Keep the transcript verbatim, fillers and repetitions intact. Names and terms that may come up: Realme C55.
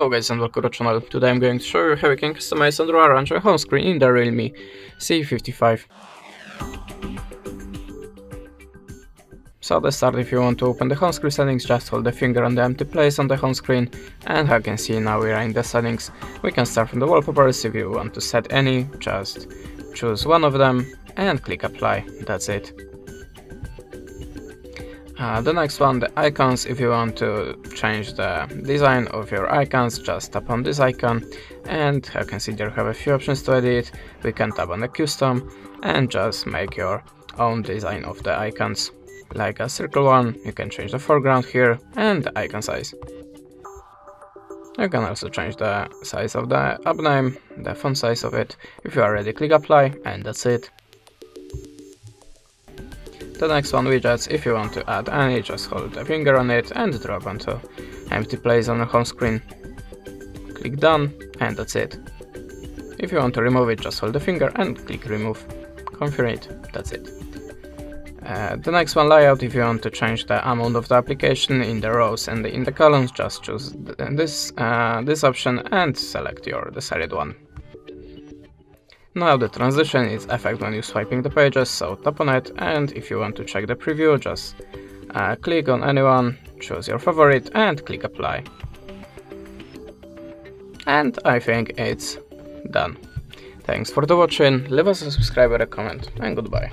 Hello guys and welcome to the channel. Today I'm going to show you how you can customize and rearrange a home screen in the Realme C fifty-five. So to start, if you want to open the home screen settings, just hold the finger on the empty place on the home screen, and as you can see, now we are in the settings. We can start from the wallpapers. If you want to set any, just choose one of them and click apply. That's it. Uh, the next one, the icons. If you want to change the design of your icons, just tap on this icon, and you can see there have a few options to edit. We can tap on the custom and just make your own design of the icons, like a circle one. You can change the foreground here and the icon size. You can also change the size of the app name, the font size of it. If you are ready, click apply, and that's it. The next one, widgets. If you want to add any, just hold the finger on it and drag onto empty place on the home screen. Click done, and that's it. If you want to remove it, just hold the finger and click remove. Confirm it, that's it. Uh, the next one, layout. If you want to change the amount of the application in the rows and in the columns, just choose this, uh, this option and select your desired one. Now the transition is effect when you're swiping the pages, so tap on it, and if you want to check the preview, just uh, click on anyone, choose your favorite and click apply. And I think it's done. Thanks for the watching, leave us a subscribe or a comment, and goodbye.